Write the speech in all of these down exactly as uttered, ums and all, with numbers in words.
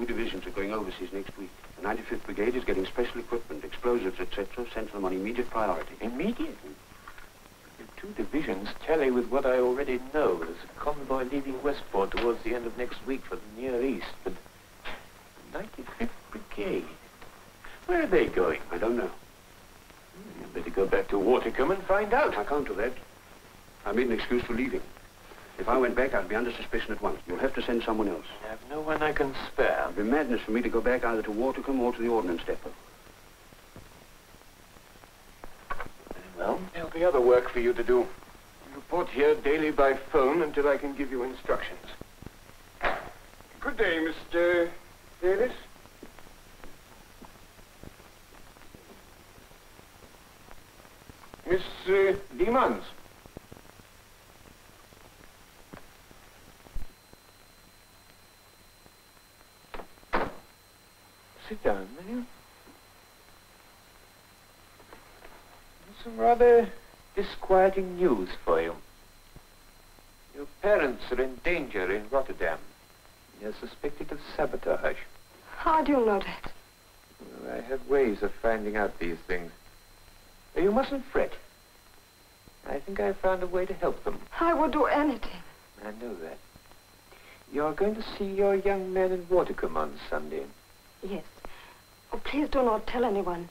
Two divisions are going overseas next week. The ninety-fifth Brigade is getting special equipment, explosives, et cetera, sent to them on immediate priority. Immediately? The two divisions tally with what I already know. There's a convoy leaving Westport towards the end of next week for the Near East. But the ninety-fifth Brigade? Where are they going? I don't know. Hmm, you'd better go back to Watercombe and find out. I can't do that. I made an excuse for leaving. If I went back, I'd be under suspicion at once. You'll have to send someone else. I have no one I can spare. It would be madness for me to go back either to Watercombe or to the Ordnance Depot. Well, there'll be other work for you to do. Report here daily by phone until I can give you instructions. Good day, Mister Davis. Miss uh, Demons. Sit down, will you? Some rather disquieting news for you. Your parents are in danger in Rotterdam. They're suspected of sabotage. How do you know that? Well, I have ways of finding out these things. You mustn't fret. I think I've found a way to help them. I would do anything. I know that. You're going to see your young man in Watercombe on Sunday. Yes. Oh, please do not tell anyone.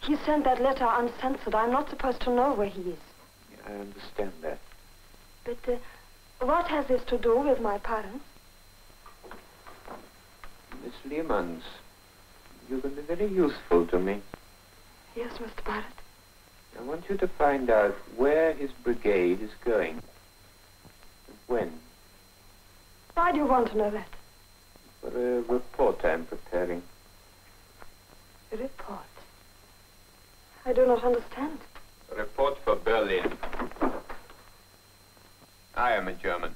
He sent that letter uncensored. I'm not supposed to know where he is. I understand that. But uh, what has this to do with my parents? Miss Leemans, you can be very useful to me. Yes, Mister Barrett. I want you to find out where his brigade is going. And when. Why do you want to know that? For a report I'm preparing. A report? I do not understand. A report for Berlin. I am a German.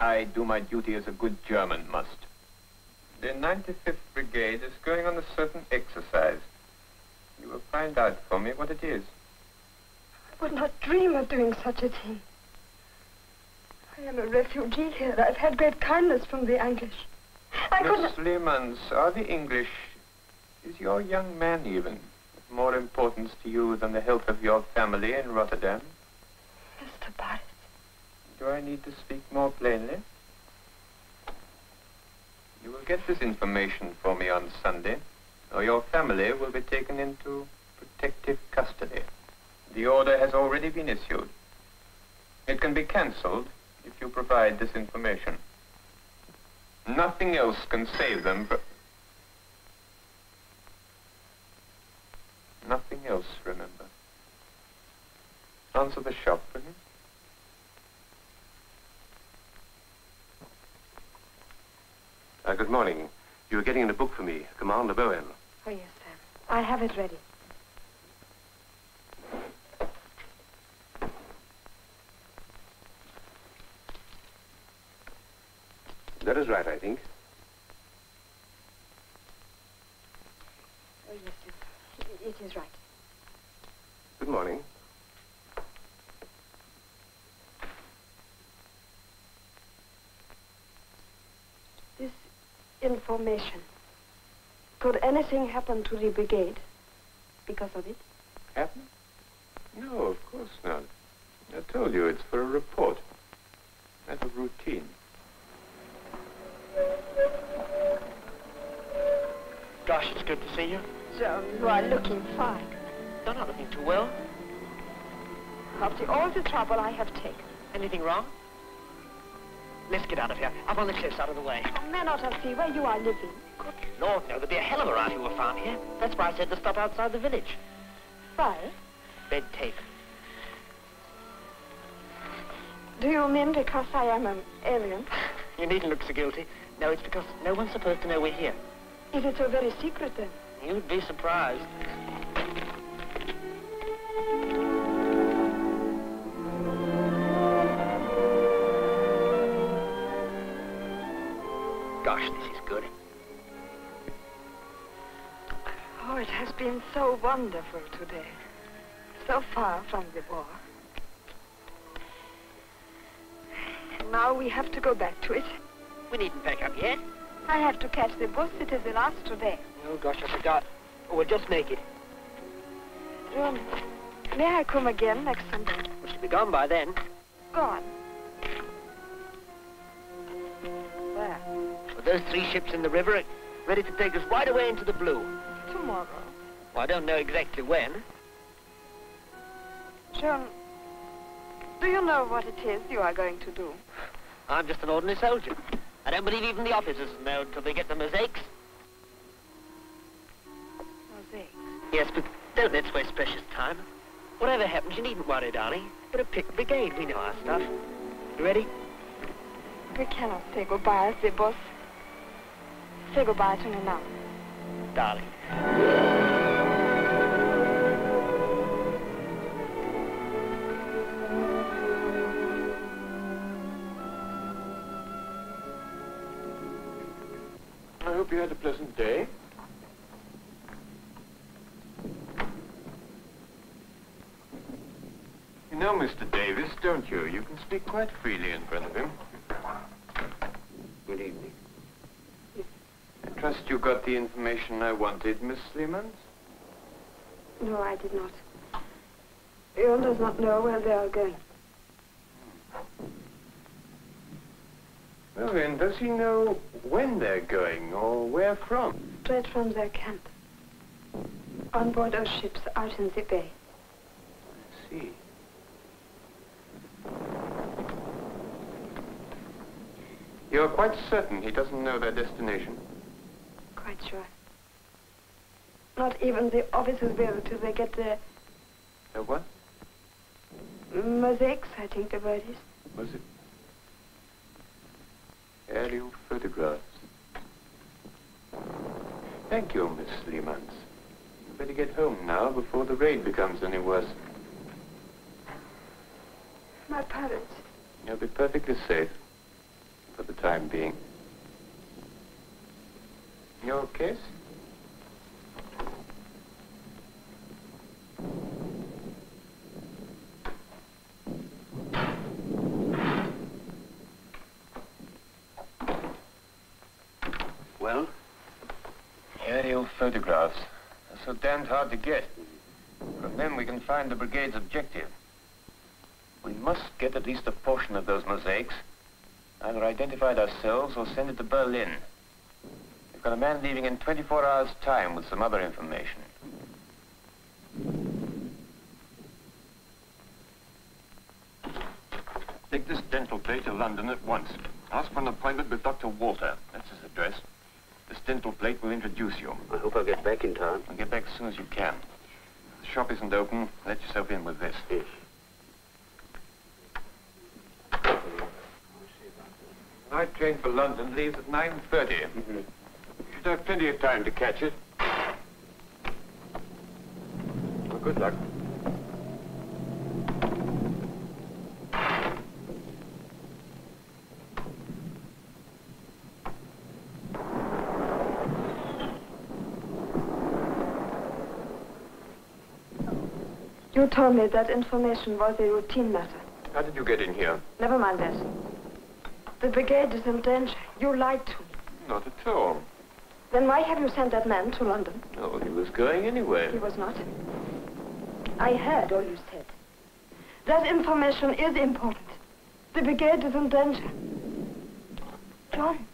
I do my duty as a good German must. The ninety-fifth Brigade is going on a certain exercise. You will find out for me what it is. I would not dream of doing such a thing. I am a refugee here. I've had great kindness from the English. I couldn't... Miss Leemans, are the English... Is your young man even of more importance to you than the health of your family in Rotterdam? Mister Barrett. Do I need to speak more plainly? You will get this information for me on Sunday, or your family will be taken into protective custody. The order has already been issued. It can be cancelled if you provide this information. Nothing else can save them from... Nothing else, remember. Answer the shop, will you? Uh, good morning. You were getting in a book for me, Commander Bowen. Oh, yes, sir. I have it ready. That is right, I think. Oh, yes, sir. It is right. Good morning. This information. Could anything happen to the brigade because of it? Happen? No, of course not. I told you it's for a report. That's a routine. Gosh, it's good to see you. So, you are looking fine. You're not looking too well. After all the trouble I have taken. Anything wrong? Let's get out of here. Up on the cliffs, out of the way. I may not have seen where you are living. Good Lord, no. There'd be a hell of a riot if you were found here. That's why I said to stop outside the village. Why? Red tape. Do you mean because I am an alien? You needn't look so guilty. No, it's because no one's supposed to know we're here. Is it so very secret, then? You'd be surprised. Gosh, this is good. Oh, it has been so wonderful today. So far from the war. Now we have to go back to it. We needn't pack up yet. I have to catch the bus. It is the last today. Oh, gosh, I forgot. We'll just make it. John, may I come again next Sunday? We should be gone by then. Gone? Where? Well, those three ships in the river are ready to take us right away into the blue. Tomorrow? Well, I don't know exactly when. John, do you know what it is you are going to do? I'm just an ordinary soldier. I don't believe even the officers know until they get the mosaics. Mosaics? Yes, but don't let's waste precious time. Whatever happens, you needn't worry, darling. We're a picked brigade. We know our stuff. You ready? We cannot say goodbye as the boss. Say goodbye to me now. Darling. I hope you had a pleasant day. You know Mister Davis, don't you? You can speak quite freely in front of him. Good evening. I trust you got the information I wanted, Miss Sleemans? No, I did not. Earl does not know where they are going. Well then, does he know when they're going or where from? Straight from their camp. On board our ships out in the bay. I see. You're quite certain he doesn't know their destination? Quite sure. Not even the officers will till they get their... Their what? Mosaics, I think the word is. Was it? Aerial photographs. Thank you, Miss Sleemans. You'd better get home now before the raid becomes any worse. My parents. You'll be perfectly safe for the time being. Your case? Well? Aerial photographs. They're so damned hard to get. From them we can find the brigade's objective. We must get at least a portion of those mosaics. Either identify it ourselves or send it to Berlin. We've got a man leaving in twenty-four hours' time with some other information. Take this dental play to London at once. Ask for an appointment with Doctor Walter. That's his address. This dental plate will introduce you. I hope I'll get back in time. I'll get back as soon as you can. If the shop isn't open, let yourself in with this. Yes. The night train for London leaves at nine thirty. Mm-hmm. You should have plenty of time to catch it. Well, good luck. You told me that information was a routine matter. How did you get in here? Never mind that. The brigade is in danger. You lied to me. Not at all. Then why have you sent that man to London? Oh, he was going anyway. He was not. I heard all you said. That information is important. The brigade is in danger. John.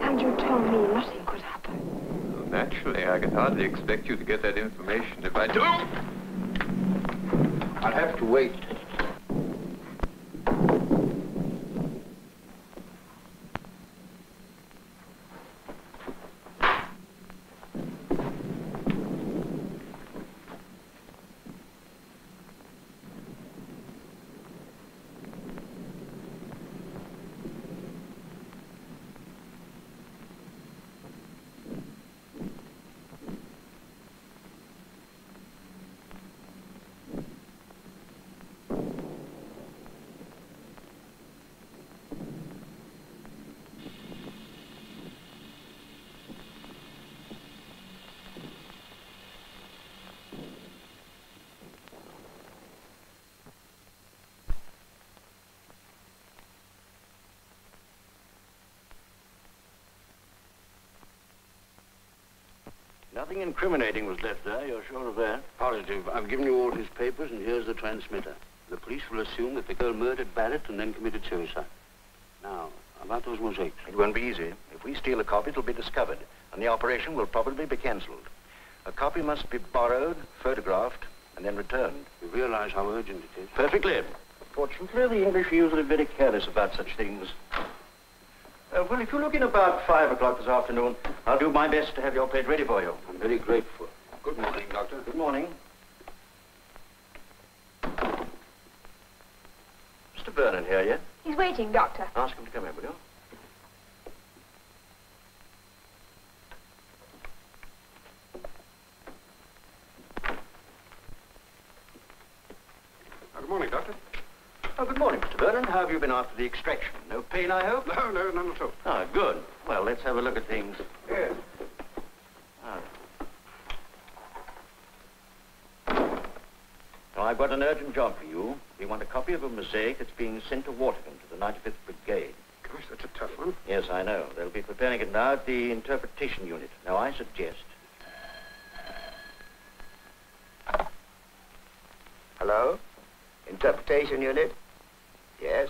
And you told me nothing could happen. Naturally, I can hardly expect you to get that information. If I do, I'll have to wait. Nothing incriminating was left there, you're sure of that? Positive. I've given you all his papers and here's the transmitter. The police will assume that the girl murdered Barrett and then committed suicide. Now, about those mosaics. It won't be easy. If we steal a copy, it'll be discovered, and the operation will probably be cancelled. A copy must be borrowed, photographed, and then returned. You realize how urgent it is? Perfectly. Fortunately, the English are usually very careless about such things. Uh, well, if you look in about five o'clock this afternoon, I'll do my best to have your plate ready for you. I'm very grateful. Good morning, Doctor. Good morning. Mister Vernon here yet? He's waiting, Doctor. Ask him to come here, will you? Oh, good morning, Doctor. Oh, good morning, Mister Vernon. How have you been after the extraction? No pain, I hope? No, no, none at all. Ah, good. Well, let's have a look at things. Yes. All right. Well, I've got an urgent job for you. We want a copy of a mosaic that's being sent to Watercombe, to the ninety-fifth Brigade. Gosh, that's a tough one. Yes, I know. They'll be preparing it now at the Interpretation Unit. Now, I suggest... Hello? Interpretation Unit? Yes.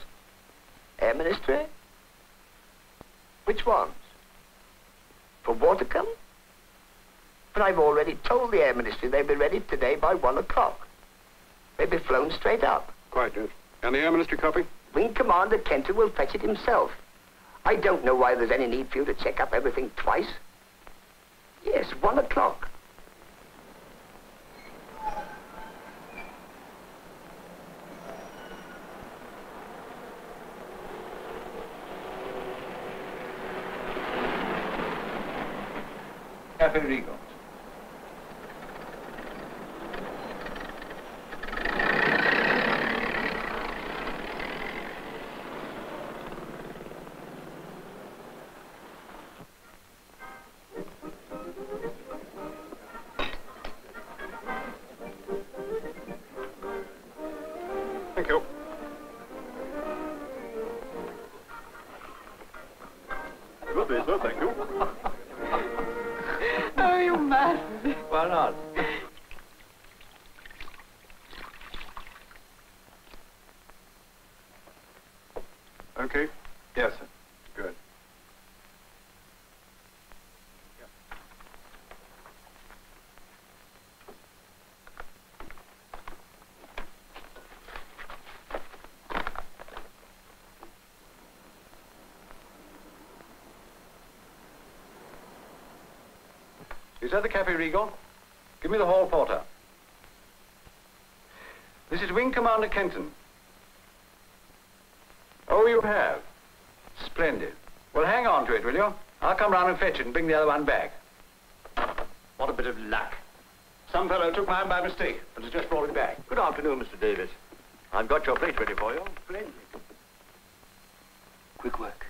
Air Ministry? Which ones? For Watercombe? But I've already told the Air Ministry they'll be ready today by one o'clock. They'll be flown straight up. Quite good. And the Air Ministry copy? Wing Commander Kenton will fetch it himself. I don't know why there's any need for you to check up everything twice. Yes, one o'clock. Café Regal. Thank you. Lovely, sir, thank you. Why not? Okay. Yes, sir. Good. Yeah. Is that the Café Regal? Give me the hall porter. This is Wing Commander Kenton. Oh, you have? Splendid. Well, hang on to it, will you? I'll come round and fetch it and bring the other one back. What a bit of luck. Some fellow took mine by mistake, but has just brought it back. Good afternoon, Mister Davis. I've got your plate ready for you. Splendid. Quick work.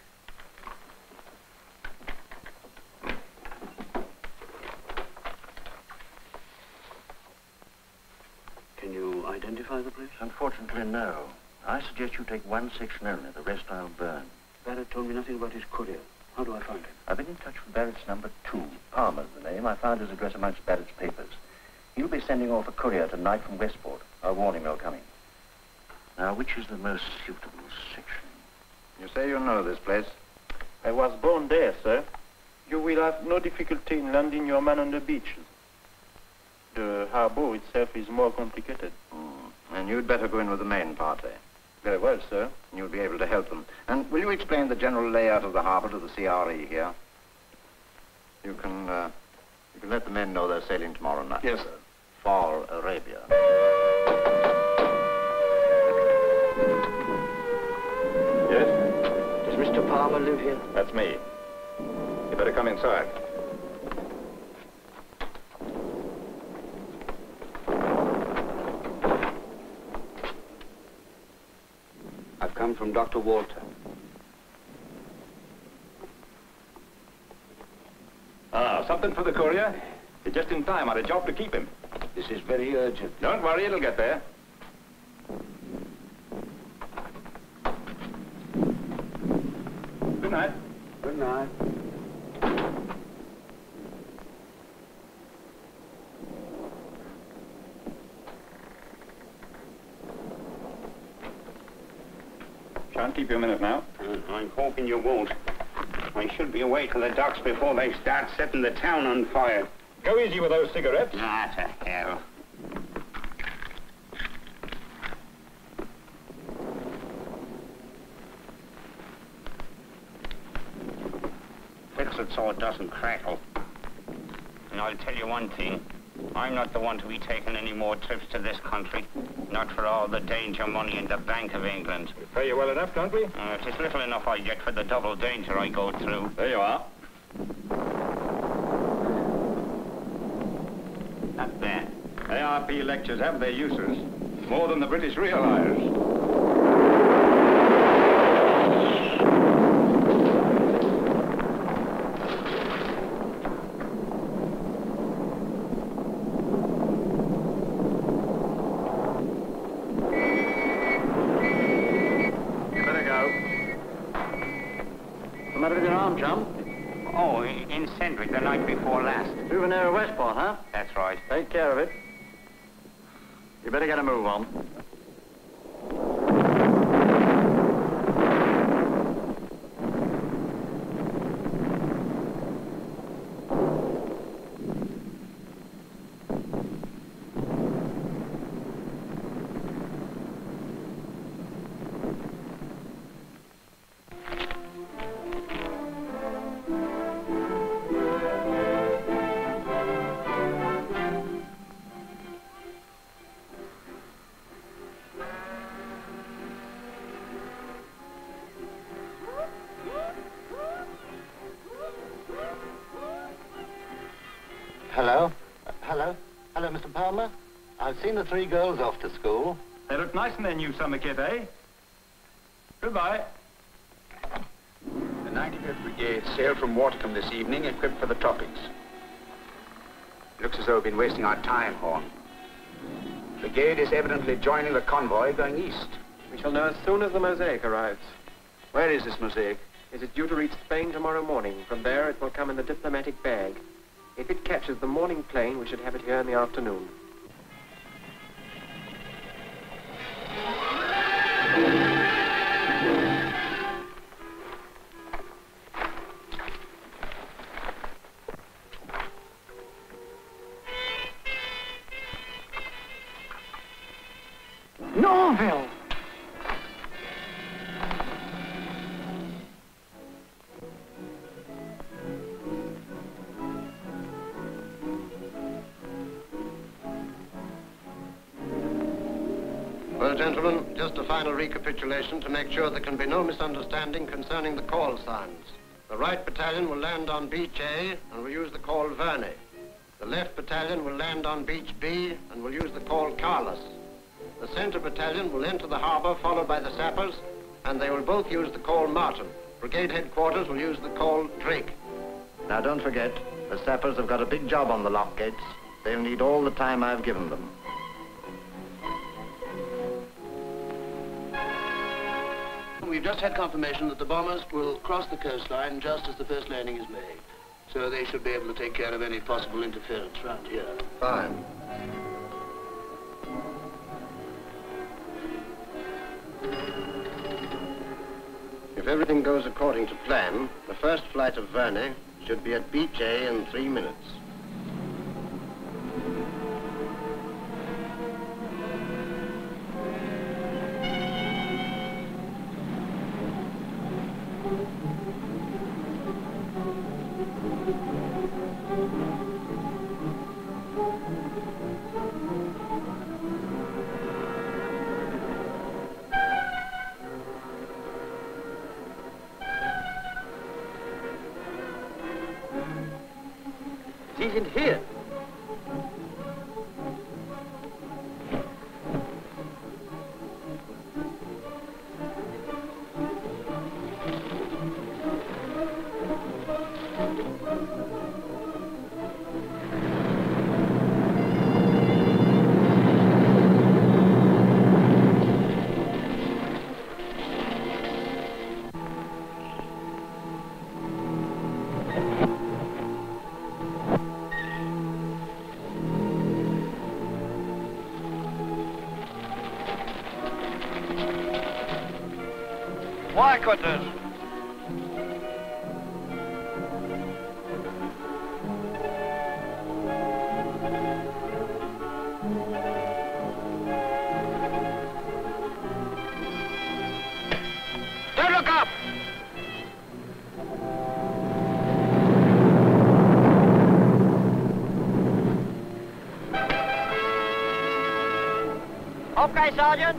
Identify the place? Unfortunately, no. I suggest you take one section only. The rest I'll burn. Barrett told me nothing about his courier. How do I find him? I've been in touch with Barrett's number two. Palmer's the name. I found his address amongst Barrett's papers. He'll be sending off a courier tonight from Westport. I'll warn him you're coming. Now, which is the most suitable section? You say you know this place? I was born there, sir. You will have no difficulty in landing your man on the beach. The harbour itself is more complicated. Mm. And you'd better go in with the main party. Very well, sir. You'll be able to help them. And will you explain the general layout of the harbour to the C R E here? You can, uh, you can let the men know they're sailing tomorrow night. Yes, sir. For Arabia. Yes? Does Mister Palmer live here? That's me. You better come inside. Come from Doctor Walter. Ah, something for the courier? You're just in time. I had a job to keep him. This is very urgent. Don't worry, it'll get there. Good night. Good night. I'll keep you a minute now. Mm, I'm hoping you won't. I should be away to the docks before they start setting the town on fire. Go easy with those cigarettes. Ah, to hell. Fix it so it doesn't crackle. And I'll tell you one thing. I'm not the one to be taking any more trips to this country. Not for all the danger money in the Bank of England. We pay you well enough, don't we? Uh, it's little enough I get for the double danger I go through. There you are. Not bad. A R P lectures have their uses. More than the British realize. The night before last. We were near Westport, huh? That's right. Take care of it. You better get a move on. Seen the three girls off to school. They look nice in their new summer kit, eh? Goodbye. The ninety-fifth Brigade sailed from Watercombe this evening, equipped for the tropics. It looks as though we've been wasting our time, Horn. The brigade is evidently joining the convoy going east. We shall know as soon as the mosaic arrives. Where is this mosaic? Is it due to reach Spain tomorrow morning? From there, it will come in the diplomatic bag. If it catches the morning plane, we should have it here in the afternoon. Gentlemen, just a final recapitulation to make sure there can be no misunderstanding concerning the call signs. The right battalion will land on Beach A and will use the call Verney. The left battalion will land on Beach B and will use the call Carlos. The center battalion will enter the harbor followed by the sappers and they will both use the call Martin. Brigade headquarters will use the call Drake. Now don't forget, the sappers have got a big job on the lock gates. They'll need all the time I've given them. We've just had confirmation that the bombers will cross the coastline just as the first landing is made. So they should be able to take care of any possible interference round here. Fine. If everything goes according to plan, the first flight of Verney should be at Beach A in three minutes. Fly quarters. Don't look up. Okay, Sergeant.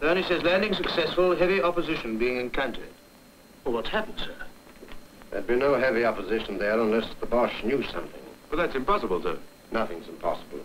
Verney says landing successful, heavy opposition being encountered. Well, what's happened, sir? There'd be no heavy opposition there unless the Boche knew something. Well, that's impossible, sir. Nothing's impossible.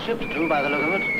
our ships too, by the look of it.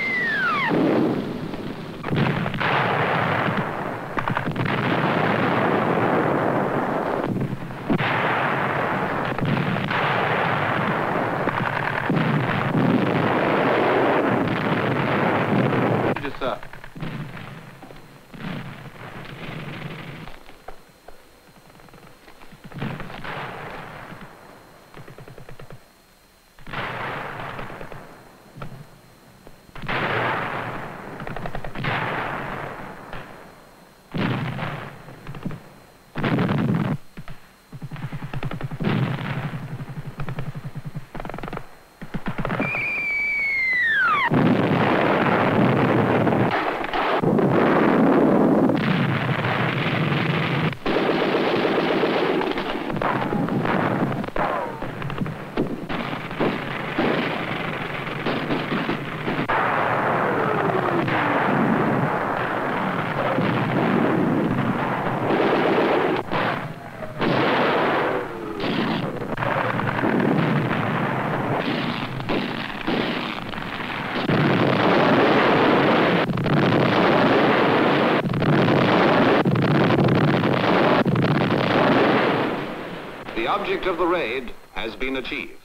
The object of the raid has been achieved.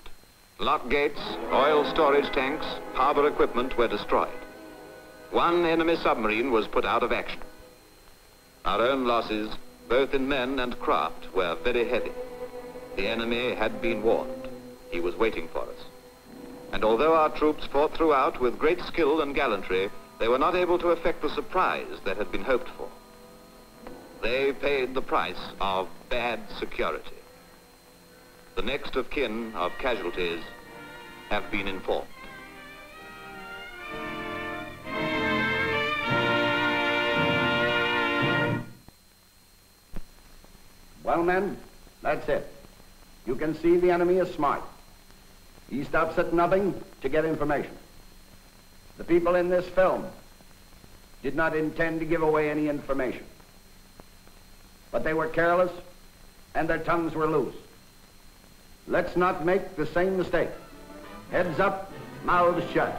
Lock gates, oil storage tanks, harbor equipment were destroyed. One enemy submarine was put out of action. Our own losses, both in men and craft, were very heavy. The enemy had been warned. He was waiting for us. And although our troops fought throughout with great skill and gallantry, they were not able to effect the surprise that had been hoped for. They paid the price of bad security. The next of kin of casualties have been informed. Well, men, that's it. You can see the enemy is smart. He stops at nothing to get information. The people in this film did not intend to give away any information. But they were careless and their tongues were loose. Let's not make the same mistake. Heads up, mouths shut.